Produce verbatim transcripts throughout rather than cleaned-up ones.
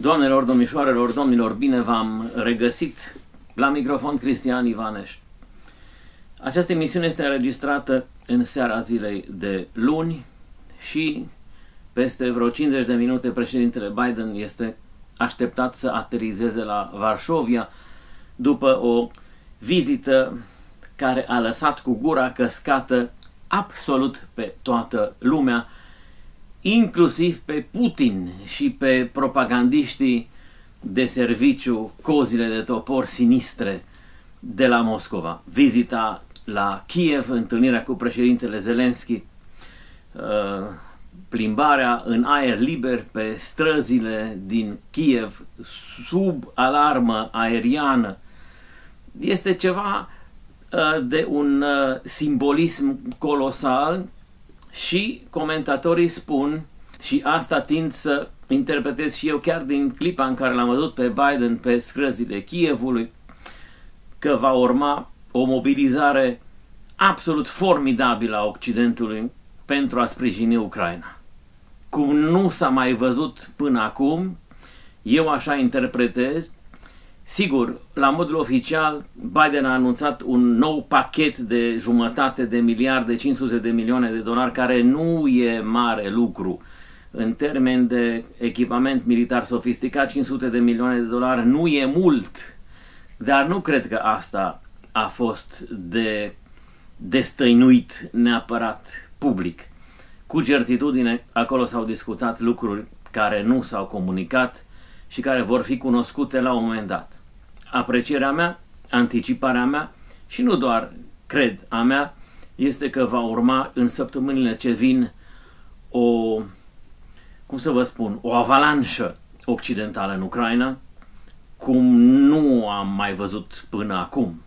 Doamnelor, domnișoarelor, domnilor, bine v-am regăsit la microfon, Cristian Ivaneș. Această emisiune este înregistrată în seara zilei de luni și peste vreo cincizeci de minute președintele Biden este așteptat să aterizeze la Varșovia după o vizită care a lăsat cu gura căscată absolut pe toată lumea, inclusiv pe Putin și pe propagandiștii de serviciu, cozile de topor sinistre de la Moscova. Vizita la Kiev, întâlnirea cu președintele Zelenski, plimbarea în aer liber pe străzile din Kiev sub alarmă aeriană este ceva de un simbolism colosal și comentatorii spun, și asta tind să interpretez și eu chiar din clipa în care l-am văzut pe Biden pe străzile Kievului, că va urma o mobilizare absolut formidabilă a Occidentului pentru a sprijini Ucraina. Cum nu s-a mai văzut până acum, eu așa interpretez. Sigur, la modul oficial, Biden a anunțat un nou pachet de jumătate de miliarde, cinci sute de milioane de dolari, care nu e mare lucru. În termen de echipament militar sofisticat, cinci sute de milioane de dolari nu e mult, dar nu cred că asta a fost de destăinuit neapărat public. Cu certitudine, acolo s-au discutat lucruri care nu s-au comunicat și care vor fi cunoscute la un moment dat. Aprecierea mea, anticiparea mea și nu doar cred a mea, este că va urma în săptămânile ce vin o, cum să vă spun, o avalanșă occidentală în Ucraina, cum nu am mai văzut până acum.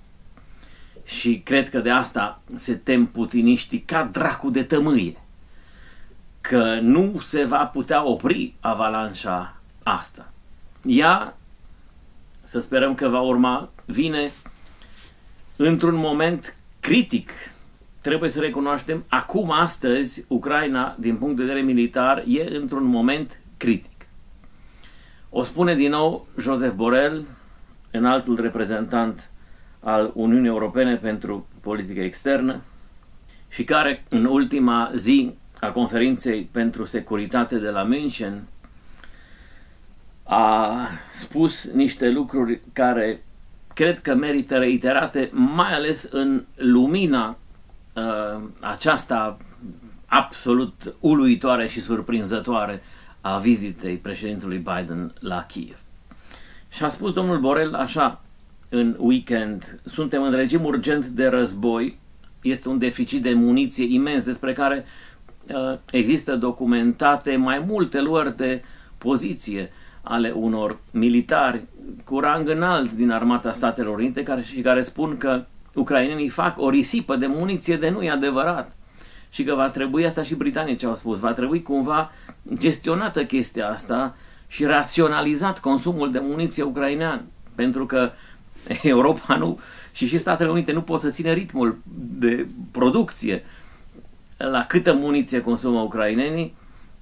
Și cred că de asta se tem putiniștii ca dracu de tămâie, că nu se va putea opri avalanșa asta. Ea, să sperăm că va urma, vine într-un moment critic. Trebuie să recunoaștem, acum, astăzi, Ucraina, din punct de vedere militar, e într-un moment critic. O spune din nou Josep Borrell, înaltul reprezentant al Uniunii Europene pentru politică externă și care, în ultima zi a conferinței pentru securitate de la München, a spus niște lucruri care cred că merită reiterate, mai ales în lumina uh, aceasta absolut uluitoare și surprinzătoare a vizitei președintelui Biden la Kiev. Și a spus domnul Borrell așa în weekend: suntem în regim urgent de război, este un deficit de muniție imens despre care uh, există documentate mai multe luări de poziție ale unor militari cu rang înalt din armata Statelor Unite care, și care spun că ucrainenii fac o risipă de muniție de nu-i adevărat și că va trebui, asta și britanicii au spus, va trebui cumva gestionată chestia asta și raționalizat consumul de muniție ucrainean, pentru că Europa nu, și și Statele Unite nu pot să țină ritmul de producție la câtă muniție consumă ucrainenii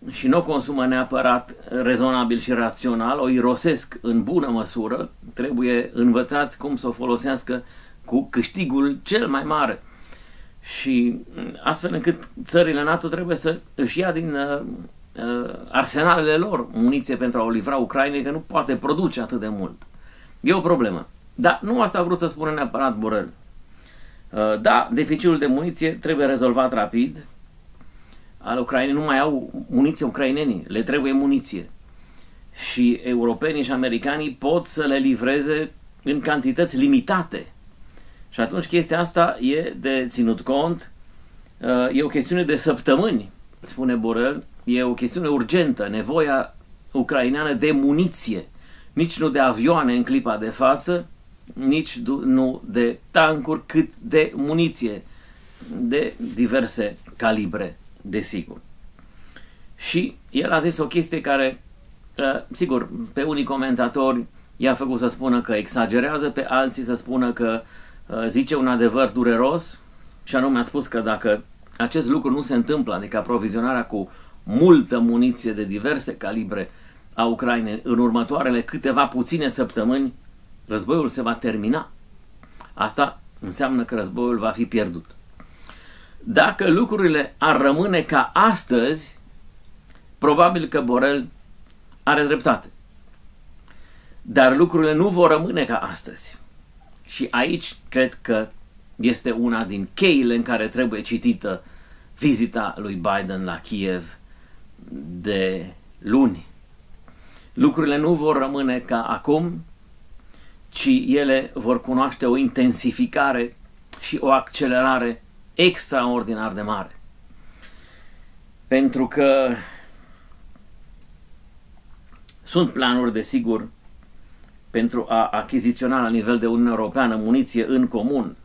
și nu o consumă neapărat rezonabil și rațional, o irosesc în bună măsură, trebuie învățați cum să o folosească cu câștigul cel mai mare. Și astfel încât țările NATO trebuie să își ia din uh, arsenalele lor muniție pentru a o livra Ucrainei, că nu poate produce atât de mult. E o problemă. Dar nu asta a vrut să spună neapărat Borrell. Uh, da, deficitul de muniție trebuie rezolvat rapid, al Ucrainei nu mai au muniție ucrainenii, le trebuie muniție. Și europenii și americanii pot să le livreze în cantități limitate. Și atunci chestia asta e de ținut cont, e o chestiune de săptămâni, spune Borrell, e o chestiune urgentă, nevoia ucraineană de muniție, nici nu de avioane în clipa de față, nici nu de tancuri, cât de muniție de diverse calibre. Desigur. Și el a zis o chestie care, sigur, pe unii comentatori i-a făcut să spună că exagerează, pe alții să spună că zice un adevăr dureros, și anume a spus că dacă acest lucru nu se întâmplă, adică aprovizionarea cu multă muniție de diverse calibre a Ucrainei în următoarele câteva puține săptămâni, războiul se va termina. Asta înseamnă că războiul va fi pierdut. Dacă lucrurile ar rămâne ca astăzi, probabil că Borrell are dreptate. Dar lucrurile nu vor rămâne ca astăzi. Și aici cred că este una din cheile în care trebuie citită vizita lui Biden la Kiev de luni. Lucrurile nu vor rămâne ca acum, ci ele vor cunoaște o intensificare și o accelerare extraordinar de mare. Pentru că sunt planuri, desigur, pentru a achiziționa la nivel de Uniune Europeană muniție în comun,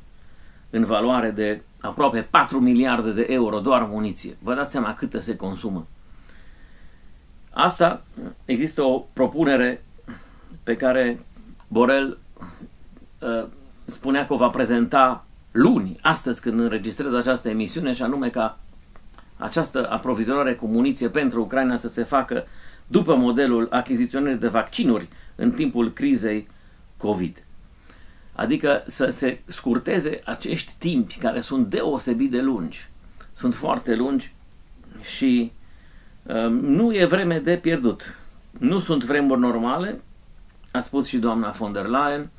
în valoare de aproape patru miliarde de euro, doar muniție. Vă dați seama câtă se consumă. Asta există o propunere pe care Borrell uh, spunea că o va prezenta luni, astăzi când înregistrez această emisiune, și anume ca această aprovizionare cu muniție pentru Ucraina să se facă după modelul achiziționării de vaccinuri în timpul crizei COVID. Adică să se scurteze acești timpi care sunt deosebit de lungi. Sunt foarte lungi și uh, nu e vreme de pierdut. Nu sunt vremuri normale, a spus și doamna von der Leyen,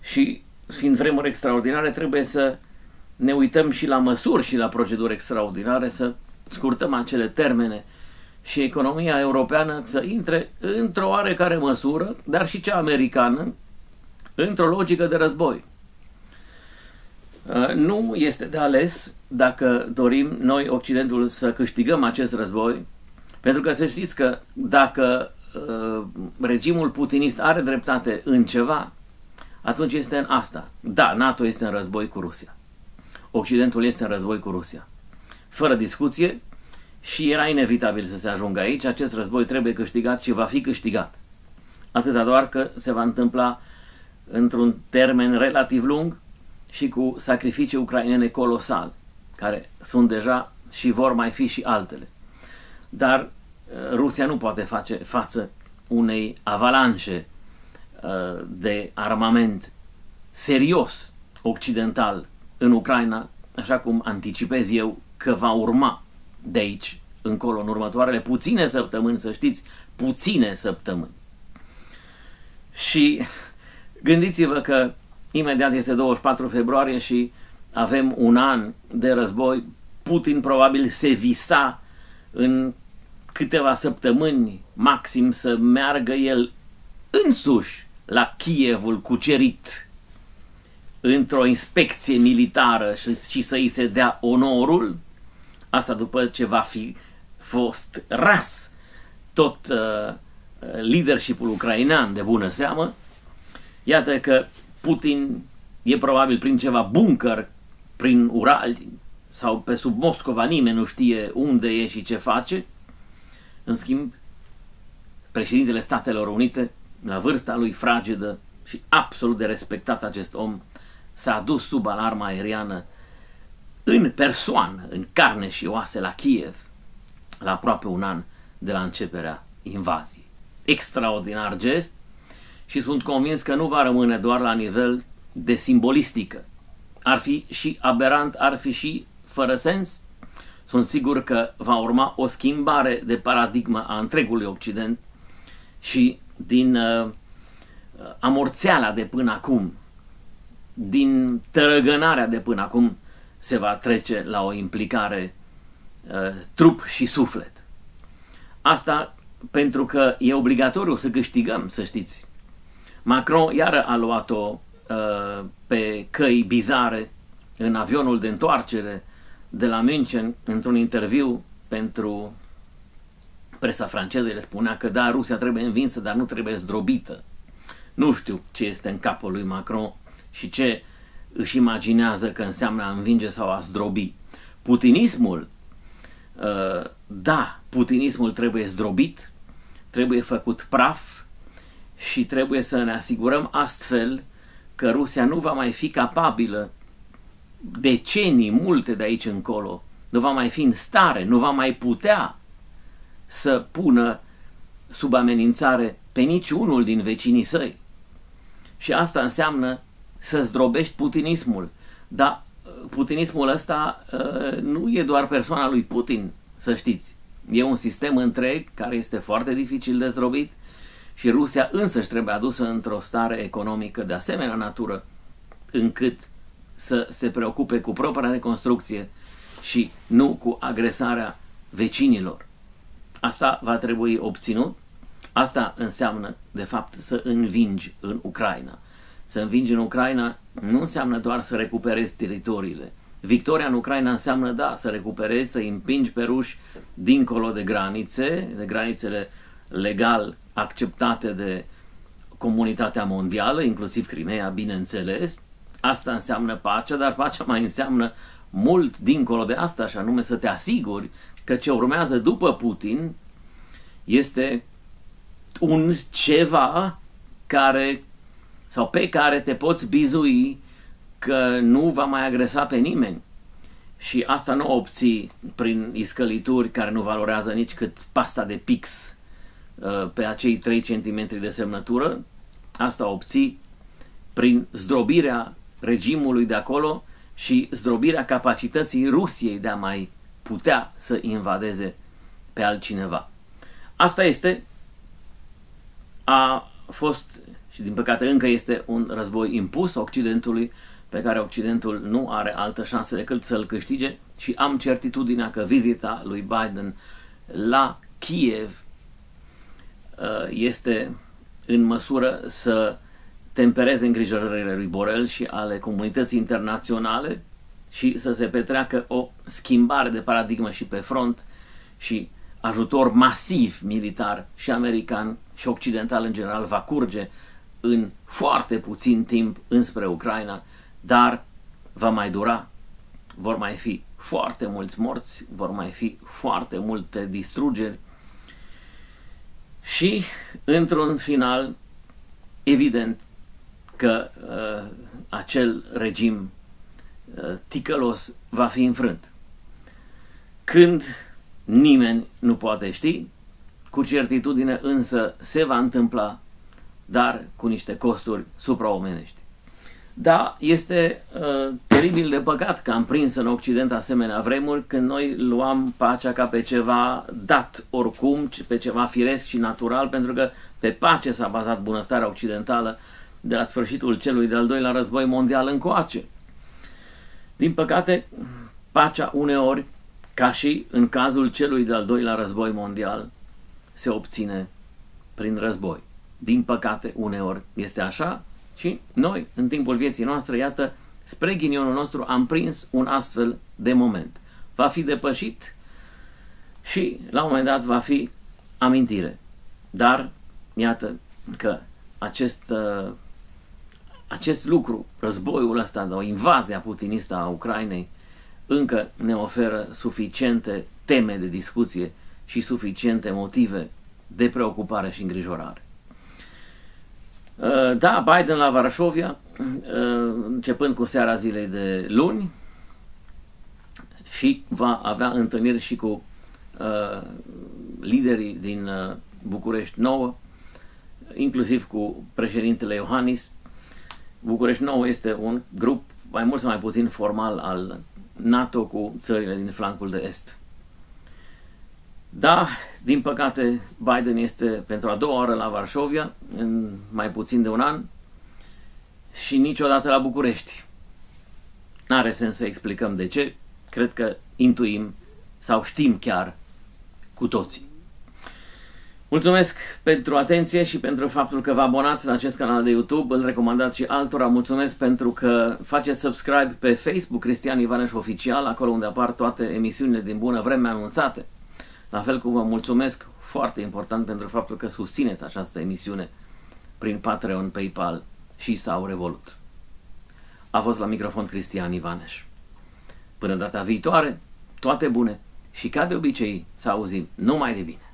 și fiind vremuri extraordinare trebuie să ne uităm și la măsuri și la proceduri extraordinare, să scurtăm acele termene și economia europeană să intre într-o oarecare măsură, dar și cea americană, într-o logică de război. Nu este de ales dacă dorim noi, Occidentul, să câștigăm acest război, pentru că să știți că dacă regimul putinist are dreptate în ceva, atunci este în asta. Da, NATO este în război cu Rusia. Occidentul este în război cu Rusia. Fără discuție, și era inevitabil să se ajungă aici. Acest război trebuie câștigat și va fi câștigat. Atâta doar că se va întâmpla într-un termen relativ lung și cu sacrificii ucrainene colosale, care sunt deja și vor mai fi și altele. Dar Rusia nu poate face față unei avalanșe de armament serios occidental în Ucraina, așa cum anticipez eu că va urma de aici încolo, în următoarele puține săptămâni, să știți, puține săptămâni. Și gândiți-vă că imediat este douăzeci și patru februarie și avem un an de război. Putin probabil se visa în câteva săptămâni maxim să meargă el însuși la Kievul cucerit într-o inspecție militară și, și să îi se dea onorul. Asta după ce va fi fost ras tot uh, leadership-ul ucrainean de bună seamă. Iată că Putin e probabil prin ceva bunker prin Urali sau pe sub Moscova, nimeni nu știe unde e și ce face. În schimb, președintele Statelor Unite, la vârsta lui fragedă și absolut de respectat, acest om s-a dus sub alarma aeriană în persoană, în carne și oase, la Kiev, la aproape un an de la începerea invaziei. Extraordinar gest și sunt convins că nu va rămâne doar la nivel de simbolistică. Ar fi și aberant, ar fi și fără sens. Sunt sigur că va urma o schimbare de paradigmă a întregului Occident și din uh, amorțeala de până acum, din tărăgânarea de până acum, se va trece la o implicare uh, trup și suflet. Asta pentru că e obligatoriu să câștigăm, să știți. Macron iară a luat-o uh, pe căi bizare în avionul de întoarcere de la München. Într-un interviu pentru presa franceză, el spunea că da, Rusia trebuie învinsă, dar nu trebuie zdrobită. Nu știu ce este în capul lui Macron și ce își imaginează că înseamnă a învinge sau a zdrobi. Putinismul, da, putinismul trebuie zdrobit, trebuie făcut praf și trebuie să ne asigurăm astfel că Rusia nu va mai fi capabilă, decenii multe de aici încolo, nu va mai fi în stare, nu va mai putea să pună sub amenințare pe niciunul din vecinii săi. Și asta înseamnă să zdrobești putinismul. Dar putinismul ăsta nu e doar persoana lui Putin, să știți. E un sistem întreg care este foarte dificil de zdrobit și Rusia însăși trebuie adusă într-o stare economică de asemenea natură încât să se preocupe cu propria reconstrucție și nu cu agresarea vecinilor. Asta va trebui obținut. Asta înseamnă, de fapt, să învingi în Ucraina. Să învingi în Ucraina nu înseamnă doar să recuperezi teritoriile. Victoria în Ucraina înseamnă, da, să recuperezi, să împingi pe ruși dincolo de granițe, de granițele legal acceptate de comunitatea mondială, inclusiv Crimeea, bineînțeles. Asta înseamnă pacea, dar pacea mai înseamnă mult dincolo de asta, și anume să te asiguri că ce urmează după Putin este un ceva care, sau pe care te poți bizui că nu va mai agresa pe nimeni. Și asta nu obții prin iscălituri care nu valorează nici cât pasta de pix pe acei trei centimetri de semnătură. Asta obții prin zdrobirea regimului de acolo și zdrobirea capacității Rusiei de a mai putea să invadeze pe altcineva. Asta este, a fost și din păcate încă este un război impus Occidentului, pe care Occidentul nu are altă șansă decât să-l câștige, și am certitudinea că vizita lui Biden la Kiev este în măsură să tempereze îngrijorările lui Borrell și ale comunității internaționale și să se petreacă o schimbare de paradigmă și pe front, și ajutor masiv militar și american și occidental în general va curge în foarte puțin timp înspre Ucraina, dar va mai dura, vor mai fi foarte mulți morți, vor mai fi foarte multe distrugeri și, într-un final, evident că uh, acel regim uh, ticălos va fi înfrânt. Când, nimeni nu poate ști, cu certitudine însă se va întâmpla, dar cu niște costuri supraomenești. Da, este uh, teribil de păcat că am prins în Occident asemenea vremuri, când noi luam pacea ca pe ceva dat oricum, pe ceva firesc și natural, pentru că pe pace s-a bazat bunăstarea occidentală de la sfârșitul celui de-al doilea război mondial încoace. Din păcate, pacea uneori, ca și în cazul celui de-al doilea război mondial, se obține prin război. Din păcate, uneori este așa și noi, în timpul vieții noastre, iată, spre ghinionul nostru am prins un astfel de moment. Va fi depășit și, la un moment dat, va fi amintire. Dar, iată că acest, acest lucru, războiul ăsta, o invazie putinistă a Ucrainei, încă ne oferă suficiente teme de discuție și suficiente motive de preocupare și îngrijorare. Da, Biden la Varșovia, începând cu seara zilei de luni, și va avea întâlniri și cu liderii din București nouă, inclusiv cu președintele Iohannis. București nouă este un grup mai mult sau mai puțin formal al NATO cu țările din flancul de est. Da, din păcate, Biden este pentru a doua oară la Varșovia, în mai puțin de un an, și niciodată la București. N-are sens să explicăm de ce, cred că intuim sau știm chiar cu toții. Mulțumesc pentru atenție și pentru faptul că vă abonați la acest canal de YouTube, îl recomandați și altora. Mulțumesc pentru că faceți subscribe pe Facebook, Cristian Ivaneș Oficial, acolo unde apar toate emisiunile din bună vreme anunțate. La fel cum vă mulțumesc, foarte important, pentru faptul că susțineți această emisiune prin Patreon, PayPal și sau Revolut. A fost la microfon Cristian Ivaneș. Până data viitoare, toate bune și, ca de obicei, să auzim numai de bine.